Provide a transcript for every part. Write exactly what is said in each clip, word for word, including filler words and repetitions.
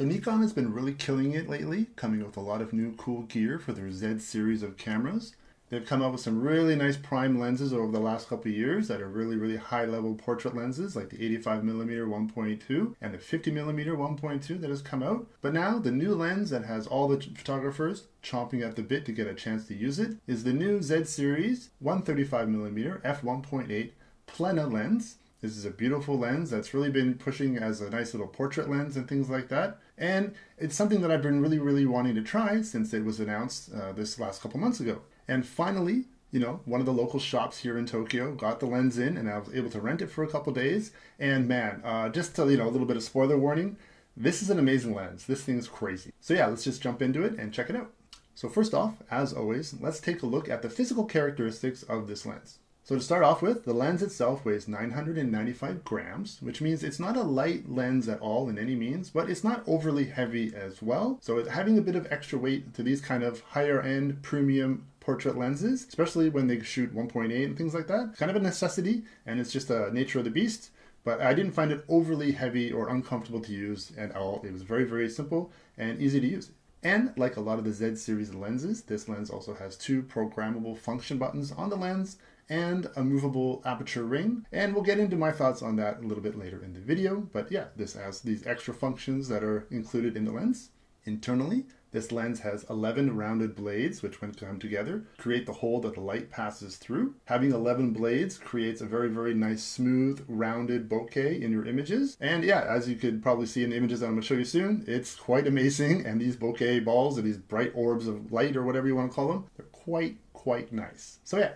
So Nikon has been really killing it lately, coming up with a lot of new cool gear for their Z series of cameras. They've come up with some really nice prime lenses over the last couple of years that are really, really high-level portrait lenses, like the eighty-five millimeter one point two and the fifty millimeter one point two that has come out. But now the new lens that has all the photographers chomping at the bit to get a chance to use it is the new Z series one thirty-five millimeter f one point eight Plena lens. This is a beautiful lens that's really been pushing as a nice little portrait lens and things like that. And it's something that I've been really, really wanting to try since it was announced uh, this last couple months ago. And finally, you know, one of the local shops here in Tokyo got the lens in, and I was able to rent it for a couple days. And man, uh, just to, you know, a little bit of spoiler warning, this is an amazing lens. This thing's crazy. So yeah, let's just jump into it and check it out. So first off, as always, let's take a look at the physical characteristics of this lens. So to start off with, the lens itself weighs nine hundred ninety-five grams, which means it's not a light lens at all in any means, but it's not overly heavy as well. So it's having a bit of extra weight to these kind of higher end premium portrait lenses, especially when they shoot one point eight and things like that. It's kind of a necessity, and it's just a nature of the beast, but I didn't find it overly heavy or uncomfortable to use at all. It was very, very simple and easy to use. And like a lot of the Z series lenses, this lens also has two programmable function buttons on the lens and a movable aperture ring. And we'll get into my thoughts on that a little bit later in the video. But yeah, this has these extra functions that are included in the lens. Internally, this lens has eleven rounded blades, which when come together, create the hole that the light passes through. Having eleven blades creates a very, very nice, smooth, rounded bokeh in your images. And yeah, as you could probably see in the images that I'm gonna show you soon, it's quite amazing. And these bokeh balls, or these bright orbs of light, or whatever you wanna call them, they're quite, quite nice. So yeah,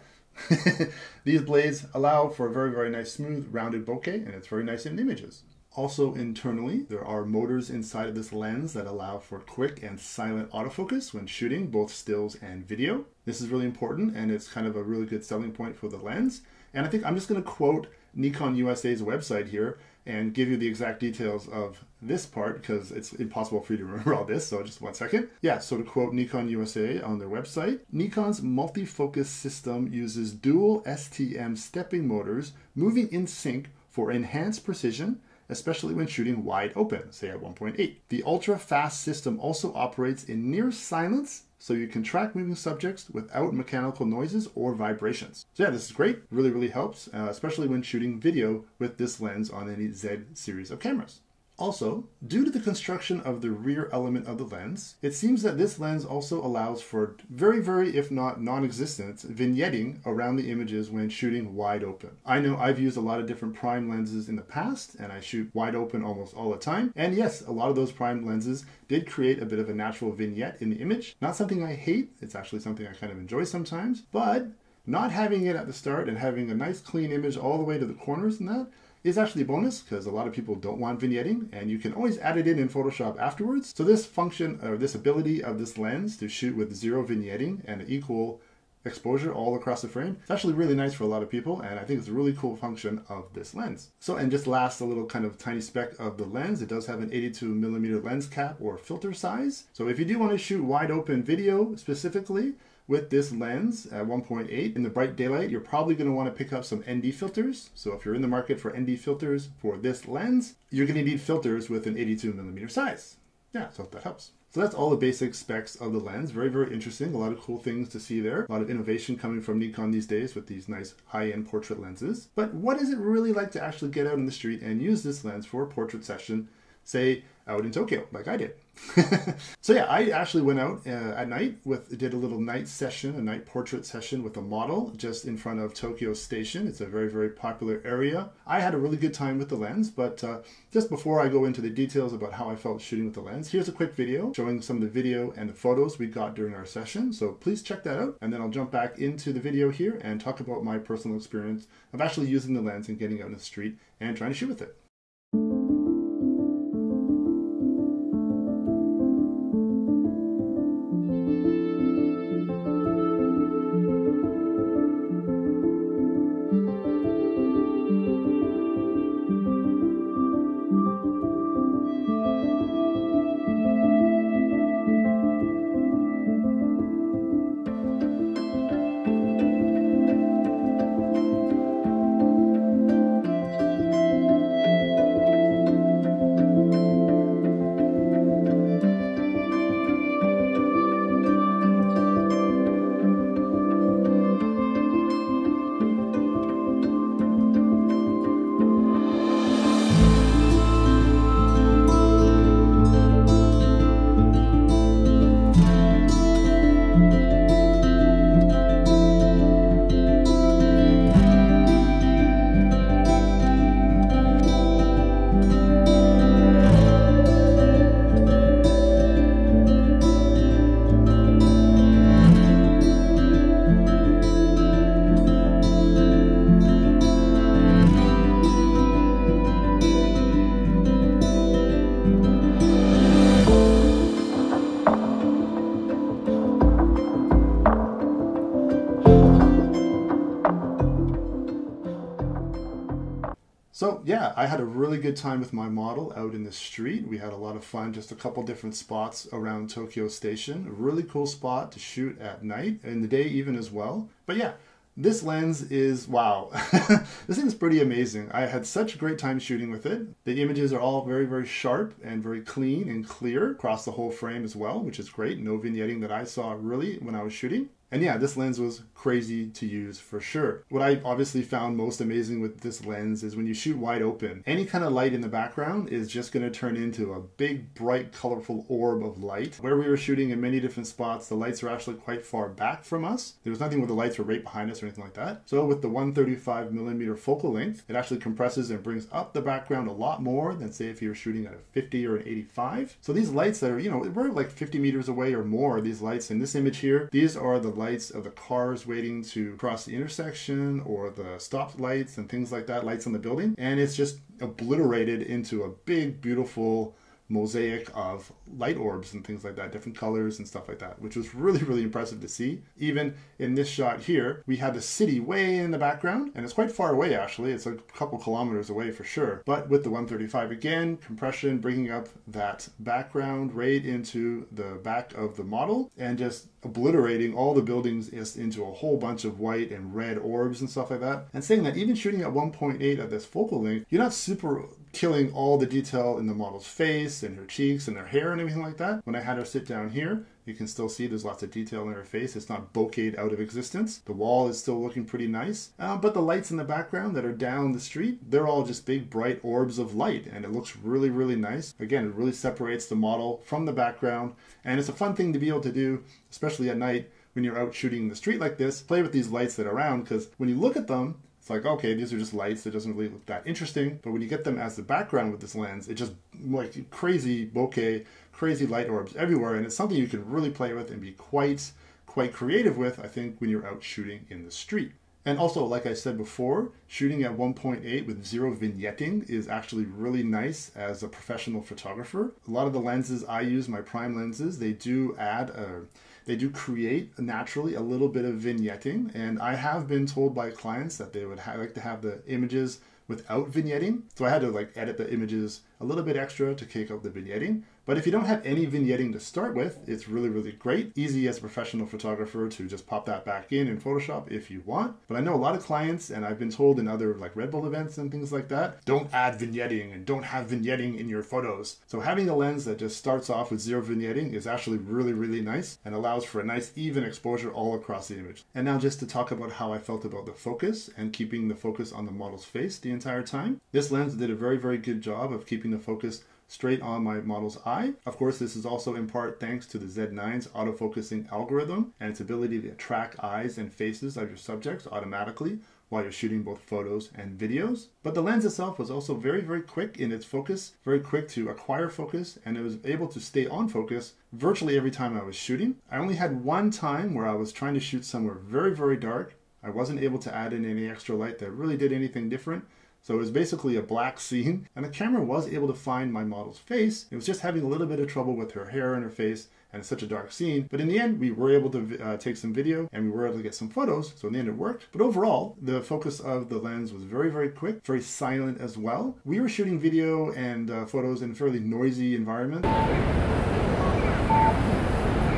these blades allow for a very, very nice, smooth, rounded bokeh, and it's very nice in images. Also internally, there are motors inside of this lens that allow for quick and silent autofocus when shooting both stills and video. This is really important, and it's kind of a really good selling point for the lens. And I think I'm just going to quote Nikon U S A's website here and give you the exact details of this part, because it's impossible for you to remember all this, so just one second. Yeah, so to quote Nikon U S A on their website, Nikon's multi-focus system uses dual S T M stepping motors moving in sync for enhanced precision, especially when shooting wide open, say at one point eight. The ultra-fast system also operates in near silence, so you can track moving subjects without mechanical noises or vibrations. So yeah, this is great, really, really helps, uh, especially when shooting video with this lens on any Z series of cameras. Also, due to the construction of the rear element of the lens, it seems that this lens also allows for very, very, if not non-existent, vignetting around the images when shooting wide open. I know I've used a lot of different prime lenses in the past, and I shoot wide open almost all the time. And yes, a lot of those prime lenses did create a bit of a natural vignette in the image. Not something I hate, it's actually something I kind of enjoy sometimes, but not having it at the start and having a nice clean image all the way to the corners and that, is actually a bonus, because a lot of people don't want vignetting, and you can always add it in in Photoshop afterwards. So this function, or this ability of this lens to shoot with zero vignetting and an equal exposure all across the frame, it's actually really nice for a lot of people, and I think it's a really cool function of this lens. So, and just last, a little kind of tiny speck of the lens, it does have an eighty-two millimeter lens cap or filter size. So if you do want to shoot wide open video specifically, with this lens at one point eight in the bright daylight, you're probably going to want to pick up some N D filters. So if you're in the market for N D filters for this lens, you're going to need filters with an eighty-two millimeter size. Yeah, so that helps. So that's all the basic specs of the lens. Very, very interesting. A lot of cool things to see there. A lot of innovation coming from Nikon these days with these nice high-end portrait lenses. But what is it really like to actually get out in the street and use this lens for a portrait session, say, out in Tokyo, like I did? So yeah, I actually went out uh, at night, with did a little night session, a night portrait session with a model just in front of Tokyo Station. It's a very, very popular area. I had a really good time with the lens, but uh, just before I go into the details about how I felt shooting with the lens, here's a quick video showing some of the video and the photos we got during our session. So please check that out, and then I'll jump back into the video here and talk about my personal experience of actually using the lens and getting out in the street and trying to shoot with it. So yeah, I had a really good time with my model out in the street. We had a lot of fun, just a couple different spots around Tokyo Station. A really cool spot to shoot at night, and in the day even as well. But yeah, this lens is, wow, this thing is pretty amazing. I had such a great time shooting with it. The images are all very, very sharp and very clean and clear across the whole frame as well, which is great. No vignetting that I saw really when I was shooting. And yeah, this lens was crazy to use for sure. What I obviously found most amazing with this lens is when you shoot wide open, any kind of light in the background is just going to turn into a big, bright, colorful orb of light. Where we were shooting in many different spots, the lights were actually quite far back from us. There was nothing where the lights were right behind us or anything like that. So with the one thirty-five millimeter focal length, it actually compresses and brings up the background a lot more than say if you were shooting at a fifty or an eighty-five. So these lights that are, you know, we're like fifty meters away or more, these lights in this image here, these are the lights lights of the cars waiting to cross the intersection, or the stop lights and things like that, lights on the building, and it's just obliterated into a big, beautiful mosaic of light orbs and things like that, different colors and stuff like that, which was really, really impressive to see. Even in this shot here, we had the city way in the background, and it's quite far away actually, it's a couple kilometers away for sure, but with the one thirty-five again, compression bringing up that background right into the back of the model, and just obliterating all the buildings into a whole bunch of white and red orbs and stuff like that. And saying that, even shooting at one point eight at this focal length, you're not super killing all the detail in the model's face and her cheeks and her hair and everything like that. When I had her sit down here, you can still see there's lots of detail in her face. It's not bokeh out of existence. The wall is still looking pretty nice. Uh, but the lights in the background that are down the street, they're all just big bright orbs of light. And it looks really, really nice. Again, it really separates the model from the background. And it's a fun thing to be able to do, especially at night when you're out shooting in the street like this. Play with these lights that are around, because when you look at them, it's like, okay, these are just lights. It doesn't really look that interesting. But when you get them as the background with this lens, it just like crazy bokeh, crazy light orbs everywhere. And it's something you can really play with and be quite, quite creative with, I think, when you're out shooting in the street. And also, like I said before, shooting at one point eight with zero vignetting is actually really nice as a professional photographer. A lot of the lenses I use, my prime lenses, they do add a, they do create naturally a little bit of vignetting. And I have been told by clients that they would ha- like to have the images without vignetting. So I had to like edit the images a little bit extra to kick out the vignetting. But if you don't have any vignetting to start with, it's really, really great. Easy as a professional photographer to just pop that back in in Photoshop if you want. But I know a lot of clients, and I've been told in other like Red Bull events and things like that, don't add vignetting and don't have vignetting in your photos. So having a lens that just starts off with zero vignetting is actually really, really nice and allows for a nice even exposure all across the image. And now just to talk about how I felt about the focus and keeping the focus on the model's face the entire time. This lens did a very, very good job of keeping the focus straight on my model's eye. Of course, this is also in part thanks to the Z nine's autofocusing algorithm and its ability to track eyes and faces of your subjects automatically while you're shooting both photos and videos. But the lens itself was also very, very quick in its focus, very quick to acquire focus, and it was able to stay on focus virtually every time I was shooting. I only had one time where I was trying to shoot somewhere very, very dark. I wasn't able to add in any extra light that really did anything different. So it was basically a black scene, and the camera was able to find my model's face. It was just having a little bit of trouble with her hair and her face, and it's such a dark scene. But in the end, we were able to uh, take some video, and we were able to get some photos, so in the end it worked. But overall, the focus of the lens was very, very quick, very silent as well. We were shooting video and uh, photos in a fairly noisy environment.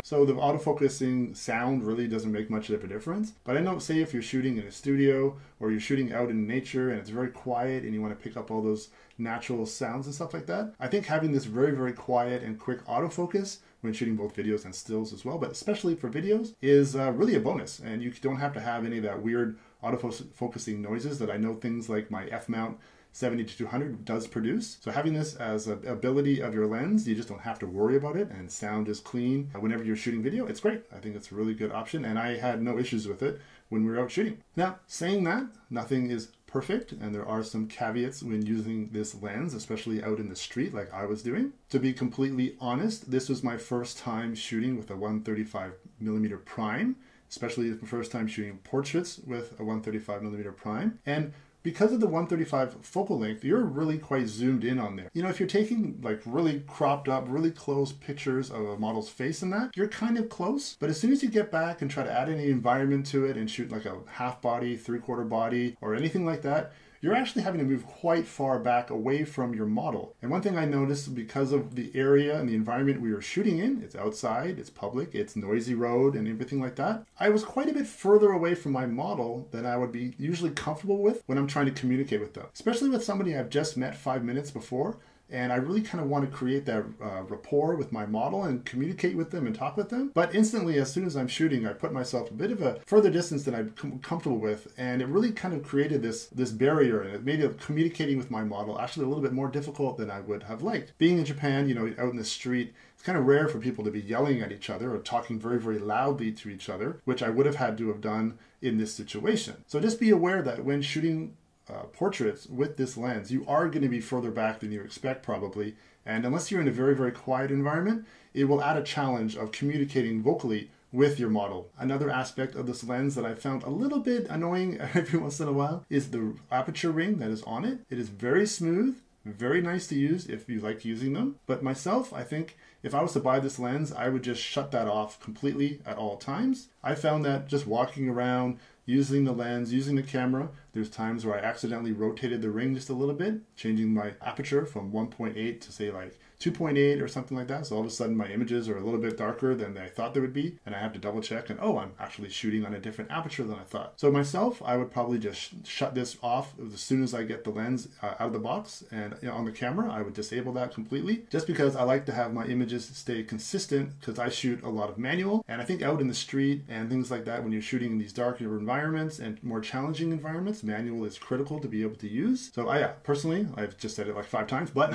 So the autofocusing sound really doesn't make much of a difference. But I know, say if you're shooting in a studio or you're shooting out in nature and it's very quiet and you want to pick up all those natural sounds and stuff like that, I think having this very, very quiet and quick autofocus when shooting both videos and stills as well, but especially for videos, is uh, really a bonus. And you don't have to have any of that weird autofocusing noises that I know things like my F mount seventy to two hundred does produce. So having this as an ability of your lens, you just don't have to worry about it, and sound is clean. Whenever you're shooting video, it's great. I think it's a really good option, and I had no issues with it when we were out shooting. Now, saying that, nothing is perfect, and there are some caveats when using this lens, especially out in the street like I was doing. To be completely honest, this was my first time shooting with a one thirty-five millimeter prime, especially the first time shooting portraits with a one thirty-five millimeter prime. And because of the one thirty-five focal length, you're really quite zoomed in on there. You know, if you're taking like really cropped up, really close pictures of a model's face and that, you're kind of close. But as soon as you get back and try to add any environment to it and shoot like a half body, three quarter body, or anything like that, you're actually having to move quite far back away from your model. And one thing I noticed, because of the area and the environment we were shooting in, it's outside, it's public, it's noisy road and everything like that, I was quite a bit further away from my model than I would be usually comfortable with when I'm trying to communicate with them. Especially with somebody I've just met five minutes before, and I really kind of want to create that uh, rapport with my model and communicate with them and talk with them. But instantly, as soon as I'm shooting, I put myself a bit of a further distance than I'm com comfortable with. And it really kind of created this, this barrier, and it made it communicating with my model actually a little bit more difficult than I would have liked. Being in Japan, you know, out in the street, it's kind of rare for people to be yelling at each other or talking very, very loudly to each other, which I would have had to have done in this situation. So just be aware that when shooting Uh, portraits with this lens, you are going to be further back than you expect probably, and unless you're in a very, very quiet environment, it will add a challenge of communicating vocally with your model. Another aspect of this lens that I found a little bit annoying every once in a while is the aperture ring that is on it. It is very smooth, very nice to use if you like using them, but myself, I think if I was to buy this lens, I would just shut that off completely at all times. I found that just walking around, using the lens, using the camera, there's times where I accidentally rotated the ring just a little bit, changing my aperture from one point eight to say like two point eight or something like that. So all of a sudden my images are a little bit darker than I thought they would be, and I have to double check and, oh, I'm actually shooting on a different aperture than I thought. So myself, I would probably just sh shut this off as soon as I get the lens uh, out of the box, and you know, on the camera, I would disable that completely, just because I like to have my images stay consistent, because I shoot a lot of manual, and I think out in the street and things like that, when you're shooting in these darker environments and more challenging environments, manual is critical to be able to use. So I, yeah, personally, I've just said it like five times, but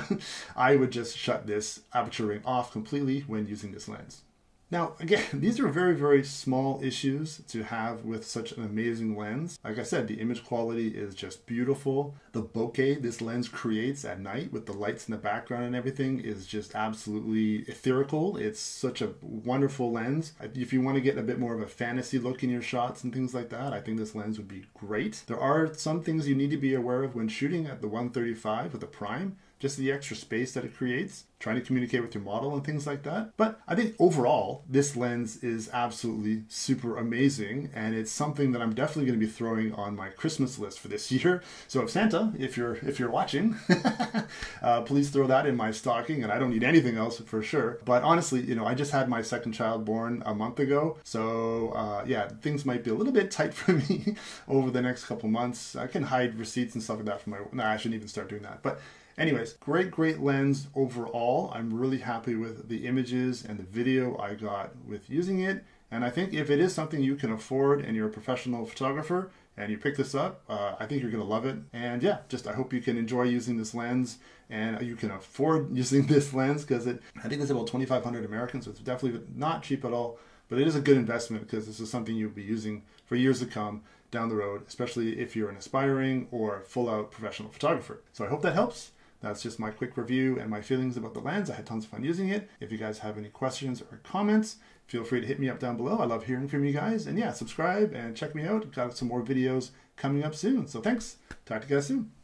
I would just shut this aperture ring off completely when using this lens. Now, again, these are very, very small issues to have with such an amazing lens. Like I said, the image quality is just beautiful. The bokeh this lens creates at night with the lights in the background and everything is just absolutely etherical. It's such a wonderful lens. If you want to get a bit more of a fantasy look in your shots and things like that, I think this lens would be great. There are some things you need to be aware of when shooting at the one thirty-five with the prime. Just the extra space that it creates, trying to communicate with your model and things like that. But I think overall, this lens is absolutely super amazing, and it's something that I'm definitely going to be throwing on my Christmas list for this year. So if Santa, if you're if you're watching, uh, please throw that in my stocking, and I don't need anything else for sure. But honestly, you know, I just had my second child born a month ago, so uh, yeah, things might be a little bit tight for me over the next couple months. I can hide receipts and stuff like that from my. Nah, I shouldn't even start doing that, but. Anyways, great, great lens overall. I'm really happy with the images and the video I got with using it. And I think if it is something you can afford and you're a professional photographer and you pick this up, uh, I think you're going to love it. And yeah, just I hope you can enjoy using this lens and you can afford using this lens, because it I think it's about twenty-five hundred Americans, so it's definitely not cheap at all. But it is a good investment, because this is something you'll be using for years to come down the road, especially if you're an aspiring or full-out professional photographer. So I hope that helps. That's just my quick review and my feelings about the lens. I had tons of fun using it. If you guys have any questions or comments, feel free to hit me up down below. I love hearing from you guys. And yeah, subscribe and check me out. Got some more videos coming up soon. So thanks. Talk to you guys soon.